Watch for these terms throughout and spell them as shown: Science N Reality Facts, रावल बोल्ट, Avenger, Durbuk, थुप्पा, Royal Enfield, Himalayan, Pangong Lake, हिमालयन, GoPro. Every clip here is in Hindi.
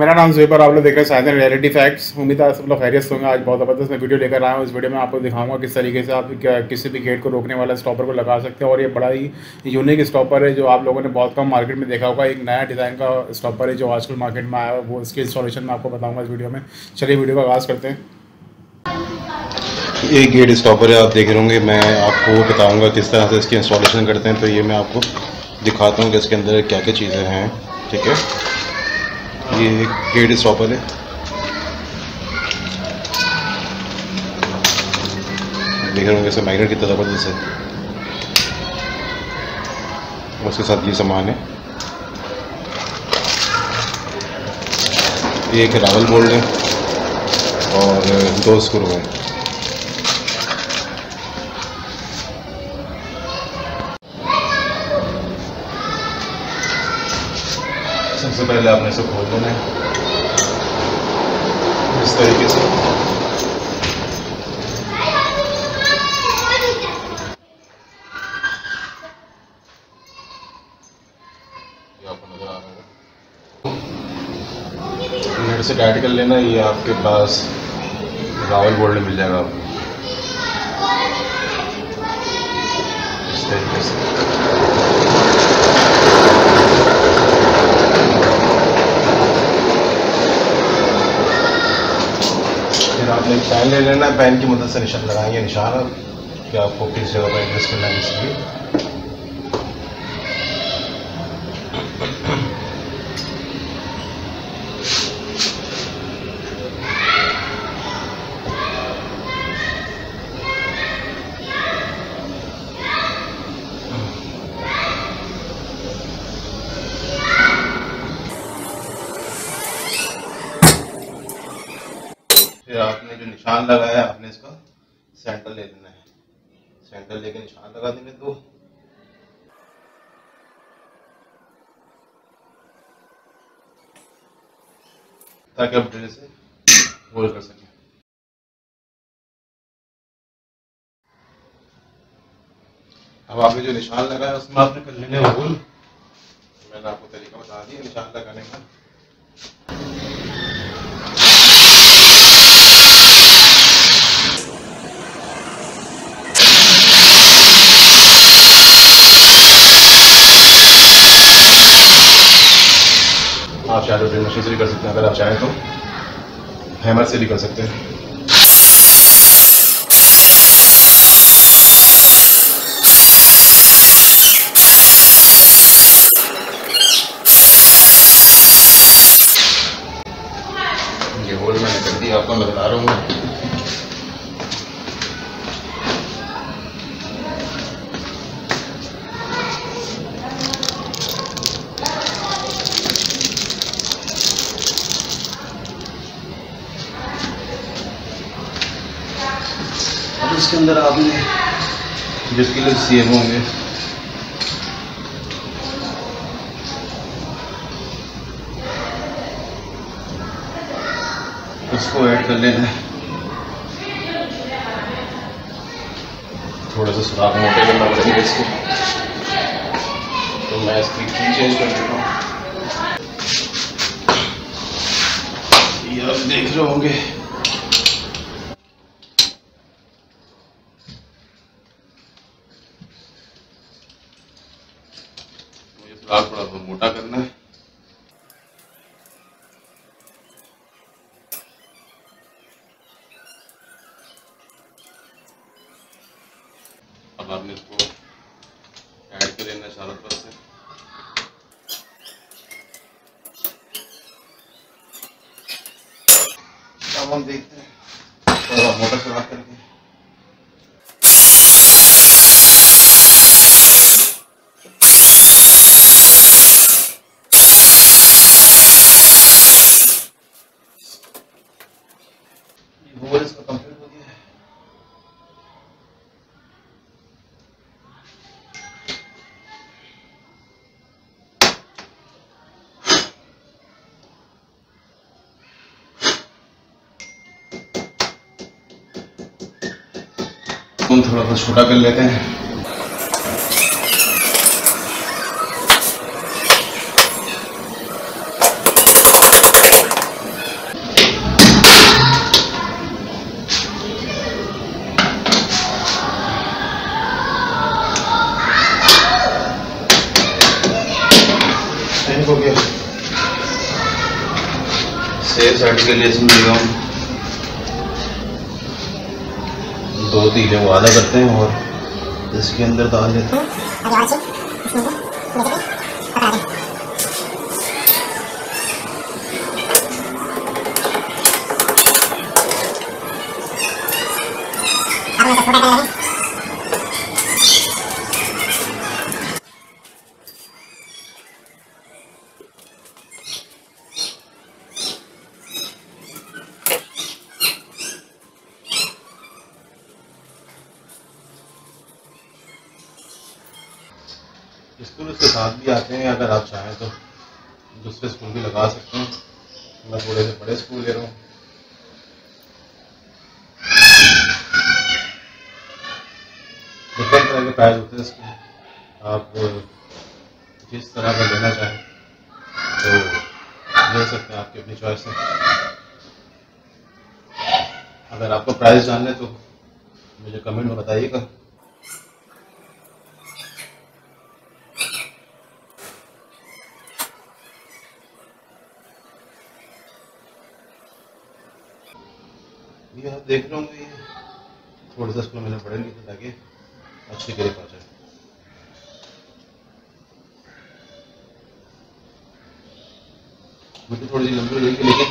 मेरा नाम ज़ुबैर, आप लोग देख रहे हैं साइंस एंड रियलिटी फैक्ट्स। उम्मीद है सब लोग खैरियत होंगे। आज बहुत ज़बरदस्त मैं वीडियो लेकर आया हूँ। इस वीडियो में आपको दिखाऊंगा किस तरीके से आप किसी भी गेट को रोकने वाला स्टॉपर को लगा सकते हैं। और ये बड़ा ही यूनिक स्टॉपर है जो आप लोगों ने बहुत कम मार्केट में देखा होगा। एक नया डिज़ाइन का स्टॉपर है जो आजकल मार्केट में आया है, वो इसके इंस्टॉलेशन में आपको बताऊँगा इस वीडियो में। चलिए वीडियो का आगाज़ करते हैं। ये गेट स्टॉपर है, आप देख रहे होंगे। मैं आपको बताऊँगा किस तरह से इसकी इंस्टॉलेशन करते हैं, तो ये मैं आपको दिखाता हूँ कि इसके अंदर क्या क्या चीज़ें हैं। ठीक है, ये एक गेट स्टॉपर है। देख रहे होंगे इसका मैग्नेट कितना ज़बरदस्त है। उसके साथ ये सामान है, ये एक रावल बोल्ट है और दो स्क्रू हैं। सबसे पहले आपने इसे खोल देना है इस तरीके से। आपको नजर आ रहा होगा, नेट से टाइट कर लेना। ये आपके पास रावल बोल्ट मिल जाएगा आपको इस तरीके से। आपने एक पैन ले लेना है, पैन की मदद से निशान लगाएंगे। निशान कि आपको किस जगह पर एडजस्ट करना है आपने जो निशान लगाया, आपने इसका सेंटर ले लेना है। सेंटर लेके निशान लगा देंगे तो ताकि आप ड्रिल से होल कर सकें। अब आपने जो निशान लगाया उसमें आपने कर लेने होल। मैंने आपको तरीका बता दिया निशान लगाने का। आप चाहे तो ड्रिल मशीन से भी कर सकते हैं, अगर आप चाहें तो हैमर से भी कर सकते हैं। ये होल मैंने कर दिया, आपको मैं बता रहा हूँ। इसके अंदर आपने जिसके लिए सेव होंगे उसको ऐड कर लेना है। थोड़ा सा सुराख मोटे करना पड़ेगा इसको, तो मैं इसकी की चेंज कर देता हूँ। ये आप देख रहे होंगे आप थोड़ा बहुत मोटा करना है। अब आपने इसको ऐड कर लेना चारों तरफ से। अब हम देखते हैं थोड़ा मोटा चला करके। होल इसका कंप्लीट हो गया है। हम थोड़ा सा छोटा कर लेते हैं। सेफ साइड के लिए इसमें हम दो तीले को आधा करते हैं और इसके अंदर डाल देते हैं। स्पून इसके साथ भी आते हैं, अगर आप चाहें तो दूसरे स्पून भी लगा सकते हैं। मैं थोड़े से बड़े स्पून ले रहा हूँ। डिफरेंट तरह के प्राइस होते हैं इसमें, आप जिस तरह का लेना चाहें तो ले सकते हैं, आपकी अपनी चॉइस है। अगर आपको प्राइस जानना है तो मुझे कमेंट में बताइएगा। ये आप देख रहे होंगे, थोड़े से मैंने बड़े लिए ताकि अच्छी ग्रिप आ जाए। मुझे थोड़ी सी लंबी रहेगी, लेकिन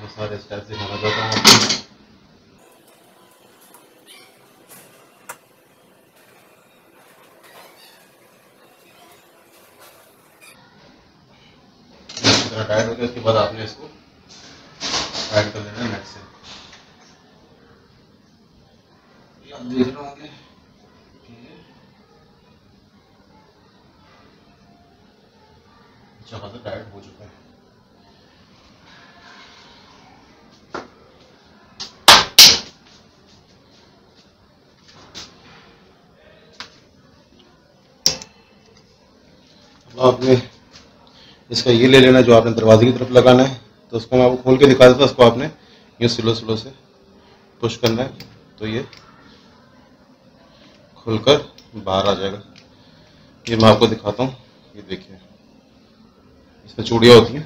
मैं सारे स्टेप्स दिखाना चाहता हूँ आपको। टाइट हो गया, उसके बाद आपने इसको टाइट कर लेना है नेट से। आप देख रहे होंगे अच्छा खासा टाइट हो चुका है। अब आपने इसका ये ले लेना जो आपने दरवाजे की तरफ लगाना है, तो उसको मैं आपको खोल के दिखा देता हूँ। उसको आपने ये स्लो स्लो से पुश करना है, तो ये खुलकर बाहर आ जाएगा। ये मैं आपको दिखाता हूँ, ये देखिए इसमें चूड़ियाँ होती हैं।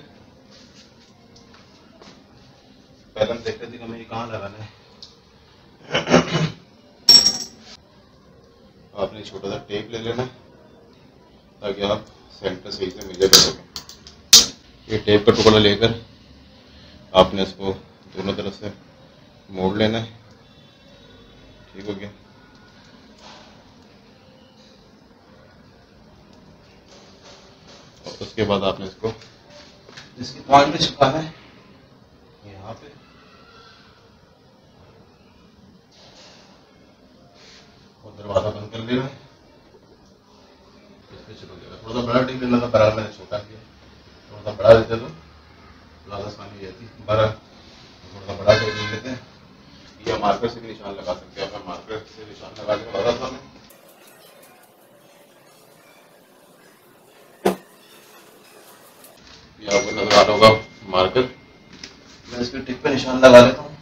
पहले हम देखते थे कि हमें ये कहाँ लगाना है। आपने छोटा सा टेप ले लेना ताकि आप सेंटर सही से मेजर कर सकें। ये टेप का टुकड़ा लेकर आपने इसको दोनों तरफ से मोड़ लेना है। ठीक हो गया। और उसके बाद आपने इसको इसके पॉइंट में चिपकाना है, यहाँ पे। और दरवाजा बंद कर लेना है, इसमें चिपक जाएगा। थोड़ा सा बड़ा टेप लेना था, बड़ा मैंने छोटा किया। थोड़ा सा बड़ा लेते तो ज़्यादा आसानी रहती। थोड़ा सा बड़ा टेप ले लेते हैं। या मार्कर से भी निशान लगा सकते हैं। अपना मार्कर से निशान लगा के बता रहा था मैं। ये आपको नजर आ रहा होगा मार्कर। मैं इसके टिप पे निशान लगा लेता हूँ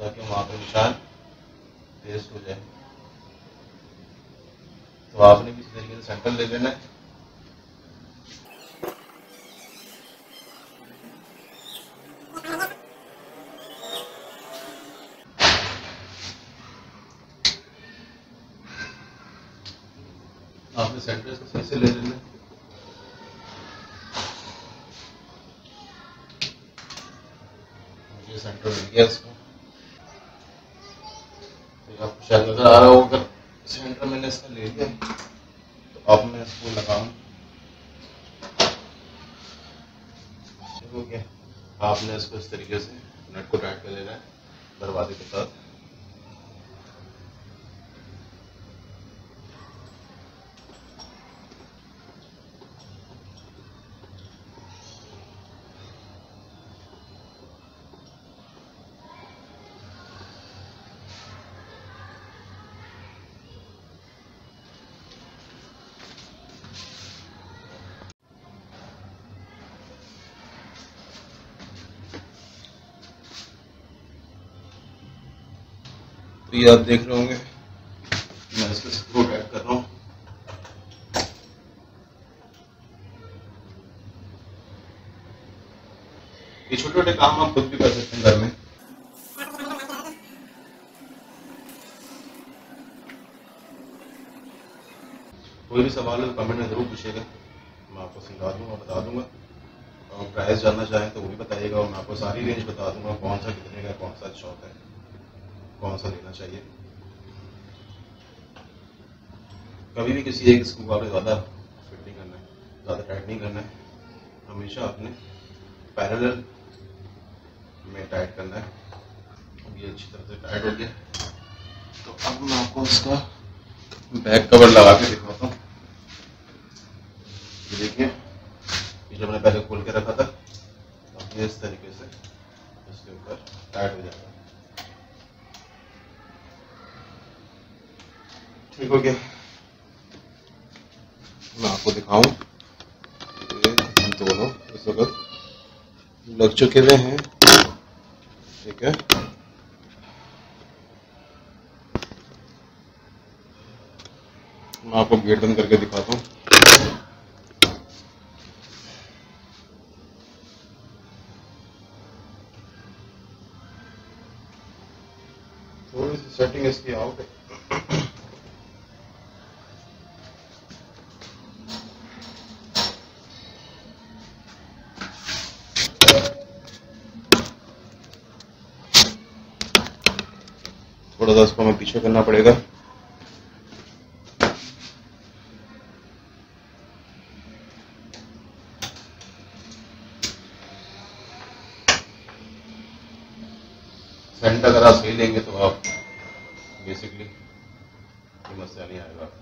ताकि वहाँ पर निशान पेस्ट हो जाए। तो आपने किसी तरीके से सेंटर ले लेना है। आपने सेंटर से सही से ले लेना। मुझे सेंटर मिल गया इसको, तो आपको शायद नजर आ रहा होगा। अगर सेंटर मैंने इसका ले लिया तो अब मैं इसको लगाऊं। ठीक हो गया। आपने इसको इस तरीके से नट को टाइट कर लेना है दरवाजे के साथ। तो ये आप देख रहे होंगे मैं इसको स्क्रू टाइट कर रहा हूँ। ये छोटे छोटे काम आप खुद भी कर सकते हैं घर में। कोई भी सवाल है तो कमेंट में जरूर पूछिएगा, मैं आपको समझा दूंगा, बता दूंगा। और प्राइस जानना चाहें तो वो भी बताइएगा, और मैं आपको सारी रेंज बता दूंगा, कौन सा कितने का, कौन सा अच्छा होता है, कौन सा लेना चाहिए। कभी भी किसी एक स्कूल को ज़्यादा फिट नहीं करना है, ज़्यादा टाइट नहीं करना है, हमेशा अपने पैरेलल में टाइट करना है। ये अच्छी तरह से टाइट हो गया, तो अब मैं आपको इसका बैक कवर लगा के दिखाता हूँ। ये देखिए, ये जो मैंने पहले खोल के रखा था, अब ये इस तरीके से इसके ऊपर टाइट हो जाता है। ठीक हो गया, मैं आपको दिखाऊं, ये दोनों इस वक्त लग चुके हुए हैं। ठीक है, मैं आपको गेट बंद करके दिखाता हूँ। थोड़ी सी सेटिंग इसकी आउट है, थोड़ा सा इसको हमें पीछे करना पड़ेगा। सेंट अगर आप सही लेंगे तो आप बेसिकली कोई मसला नहीं आएगा आपको।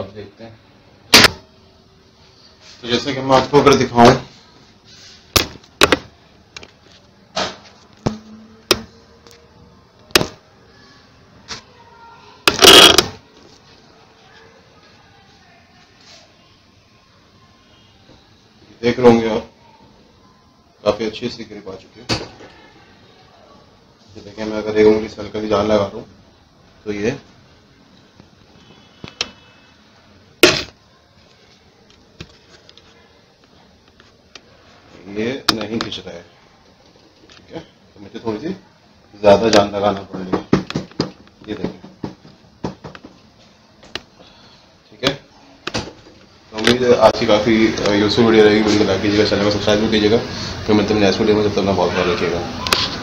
अब देखते हैं, तो जैसे कि मैं आपको अगर दिखाऊं, देख रहे होंगे आप, काफी अच्छी सी ग्रिप आ चुकी है। ये देखिए, मैं अगर एक उंगली से हल्का भी जान लगा रहा हूँ तो ये नहीं खिंच रहा है। ठीक है, तो मुझे थोड़ी सी ज्यादा जान लगाना पड़ेगा। ये देखिए, ठीक है, तो मुझे आज की काफ़ी यूजफुल वीडियो रहेगी। मुझे लाइक कीजिएगा, चैनल को सब्सक्राइब भी कीजिएगा। तो मिलते हैं नेक्स्ट वीडियो में, तब तक अपना बहुत ख्याल रखिएगा।